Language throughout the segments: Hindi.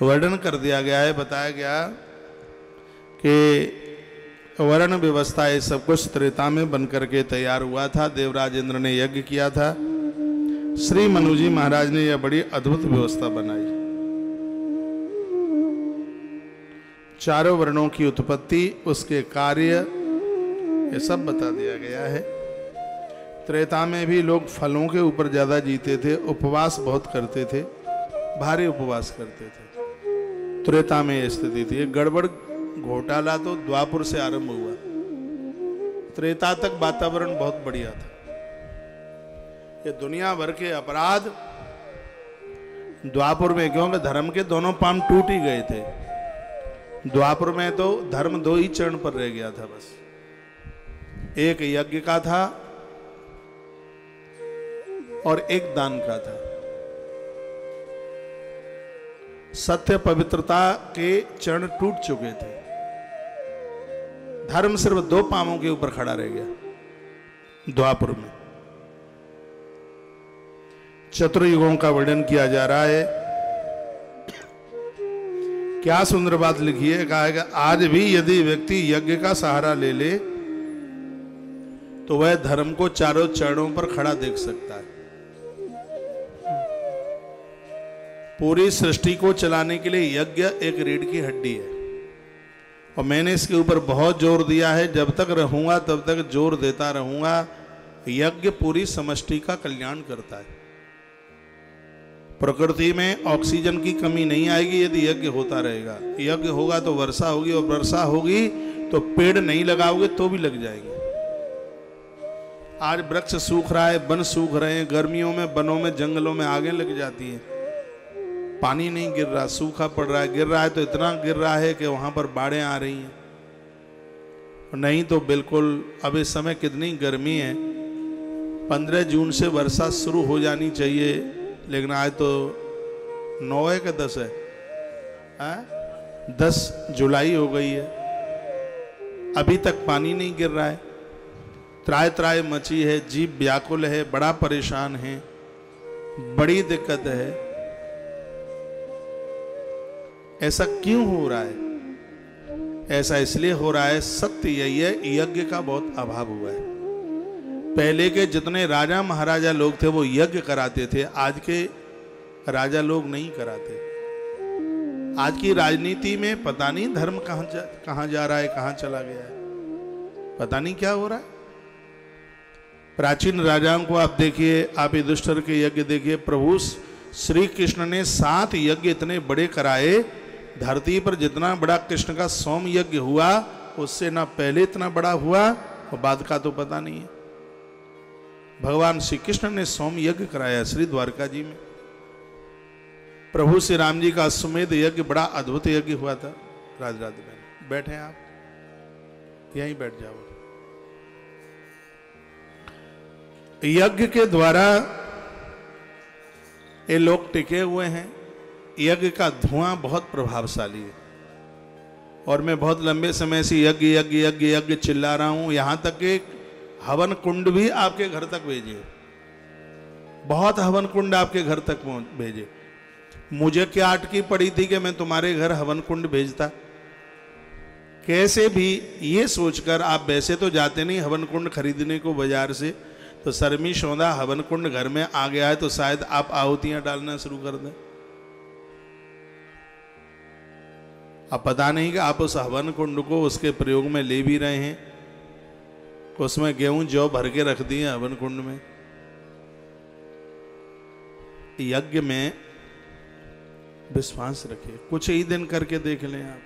वर्णन कर दिया गया है, बताया गया कि वर्ण व्यवस्था ये सब कुछ त्रेता में बनकर के तैयार हुआ था। देवराज इंद्र ने यज्ञ किया था, श्री मनुजी महाराज ने यह बड़ी अद्भुत व्यवस्था बनाई। चारों वर्णों की उत्पत्ति, उसके कार्य, ये सब बता दिया गया है। त्रेता में भी लोग फलों के ऊपर ज़्यादा जीते थे, उपवास बहुत करते थे, भारी उपवास करते थे। त्रेता में यह स्थिति थी। गड़बड़ घोटाला तो द्वापुर से आरंभ हुआ, त्रेता तक वातावरण बहुत बढ़िया था। ये दुनिया भर के अपराध द्वापुर में, क्योंकि धर्म के दोनों पाम टूट ही गए थे। द्वापुर में तो धर्म दो ही चरण पर रह गया था बस, एक यज्ञ का था और एक दान का था। सत्य पवित्रता के चरण टूट चुके थे, धर्म सिर्फ दो पांवों के ऊपर खड़ा रह गया द्वापुर में। चतुर्युगों का वर्णन किया जा रहा है। क्या सुंदर बात लिखी है, कहा है कि आज भी यदि व्यक्ति यज्ञ का सहारा ले ले तो वह धर्म को चारों चरणों पर खड़ा देख सकता है। पूरी सृष्टि को चलाने के लिए यज्ञ एक रीढ़ की हड्डी है, और मैंने इसके ऊपर बहुत जोर दिया है। जब तक रहूंगा तब तक जोर देता रहूंगा। यज्ञ पूरी समष्टि का कल्याण करता है। प्रकृति में ऑक्सीजन की कमी नहीं आएगी यदि यज्ञ होता रहेगा। यज्ञ होगा तो वर्षा होगी, और वर्षा होगी तो पेड़ नहीं लगाओगे तो भी लग जाएंगे। आज वृक्ष सूख रहा है, वन सूख रहे हैं, गर्मियों में वनों में जंगलों में आगे लग जाती है। पानी नहीं गिर रहा, सूखा पड़ रहा है। गिर रहा है तो इतना गिर रहा है कि वहाँ पर बाढ़ें आ रही हैं, नहीं तो बिल्कुल। अब इस समय कितनी गर्मी है, 15 जून से वर्षा शुरू हो जानी चाहिए, लेकिन आज तो 9 है कि 10 है, 10 जुलाई हो गई है, अभी तक पानी नहीं गिर रहा है। त्राय त्राय मची है, जीव व्याकुल है, बड़ा परेशान है, बड़ी दिक्कत है। ऐसा क्यों हो रहा है? ऐसा इसलिए हो रहा है, सत्य यही है, यज्ञ का बहुत अभाव हुआ है। पहले के जितने राजा महाराजा लोग थे वो यज्ञ कराते थे, आज के राजा लोग नहीं कराते। आज की राजनीति में पता नहीं धर्म कहाँ जा रहा है, कहाँ चला गया है, पता नहीं क्या हो रहा है। प्राचीन राजाओं को आप देखिए, आप युधिष्ठिर के यज्ञ देखिए। प्रभु श्री कृष्ण ने 7 यज्ञ इतने बड़े कराए। धरती पर जितना बड़ा कृष्ण का सोम यज्ञ हुआ, उससे ना पहले इतना बड़ा हुआ, और बाद का तो पता नहीं है। भगवान श्री कृष्ण ने सोम यज्ञ कराया श्री द्वारका जी में। प्रभु श्री राम जी का अश्वमेध यज्ञ बड़ा अद्भुत यज्ञ हुआ था। राज राज बहन बैठे, आप यहीं बैठ जाओ। यज्ञ के द्वारा ये लोग टिके हुए हैं। यज्ञ का धुआं बहुत प्रभावशाली है, और मैं बहुत लंबे समय से यज्ञ यज्ञ यज्ञ यज्ञ चिल्ला रहा हूं। यहां तक कि हवन कुंड भी आपके घर तक भेजे, बहुत हवन कुंड आपके घर तक भेजे। मुझे क्या अटकी पड़ी थी कि मैं तुम्हारे घर हवन कुंड भेजता? कैसे भी ये सोचकर आप वैसे तो जाते नहीं हवन कुंड खरीदने को बाजार से, तो शर्मी शौंदा हवन कुंड घर में आ गया है तो शायद आप आहुतियां डालना शुरू कर दें। अब पता नहीं कि आप उस हवन कुंड को उसके प्रयोग में ले भी रहे हैं, उसमें गेहूं जौ भर के रख दिए हवन कुंड में। यज्ञ में विश्वास रखिए, कुछ ही दिन करके देख लें आप,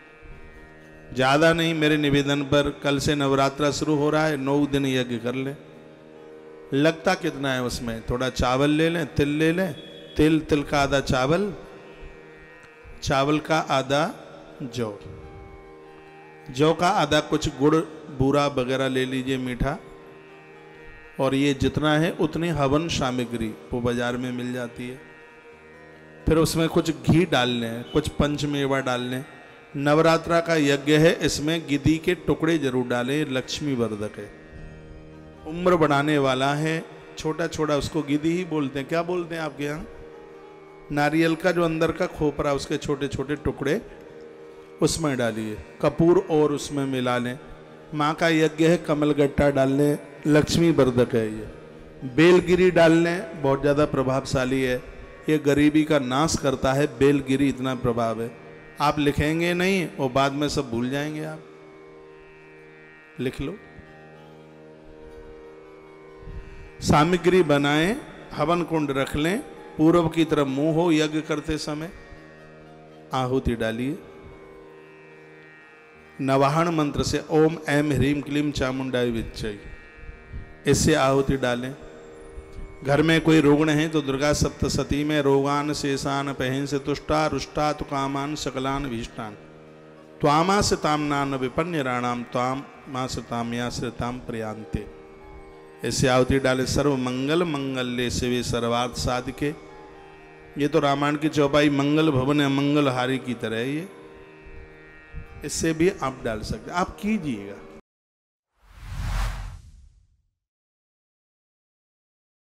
ज्यादा नहीं। मेरे निवेदन पर कल से नवरात्रा शुरू हो रहा है, 9 दिन यज्ञ कर लें। लगता कितना है उसमें, थोड़ा चावल ले लें, तिल ले लें, तिल का आधा चावल, चावल का आधा जौ, जौ का आधा, कुछ गुड़ बूरा वगैरह ले लीजिए मीठा। और ये जितना है उतनी हवन सामग्री वो बाजार में मिल जाती है। फिर उसमें कुछ घी डाल लें, कुछ पंचमेवा डाल लें। नवरात्रा का यज्ञ है, इसमें गिद्दी के टुकड़े जरूर डालें, लक्ष्मी वर्धक है, उम्र बढ़ाने वाला है। छोटा छोटा उसको गिद्दी ही बोलते हैं, क्या बोलते हैं आपके यहाँ? नारियल का जो अंदर का खोपरा उसके छोटे छोटे टुकड़े उसमें डालिए, कपूर और उसमें मिला लें। माँ का यज्ञ है, कमलगट्टा डाल लें, लक्ष्मी वर्धक है ये। बेलगिरी डाल लें, बहुत ज़्यादा प्रभावशाली है, ये गरीबी का नाश करता है बेलगिरी, इतना प्रभाव है। आप लिखेंगे नहीं और बाद में सब भूल जाएंगे, आप लिख लो। सामग्री बनाएं, हवन कुंड रख लें, पूर्व की तरफ मुंह हो यज्ञ करते समय, आहुति डालिए। नवाहन मंत्र से ओम ऐम ह्रीम क्लीम चामुंडाई विच्चय, इससे आहुति डालें। घर में कोई रोगण है तो दुर्गा सप्तशती में रोगान शेषान पहन से तुष्टा रुष्टा तुकामान सकलान भीष्टान त्वामा से तामनान विपन्य राणाम त्वाम मा से ताम्याश्रिताम प्रयांते, इससे आहुति डालें। सर्व मंगल मंगल्ये शिवे सर्वार्थ साधिके, ये तो रामायण की चौपाई मंगल भवन मंगलहारी की तरह है, ये इससे भी आप डाल सकते, आप कीजिएगा।